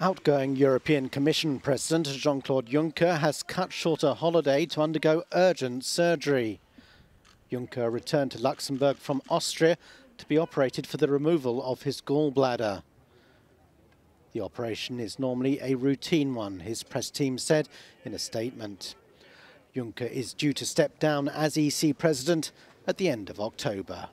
Outgoing European Commission President Jean-Claude Juncker has cut short a holiday to undergo urgent surgery. Juncker returned to Luxembourg from Austria to be operated for the removal of his gallbladder. The operation is normally a routine one, his press team said in a statement. Juncker is due to step down as EC president at the end of October.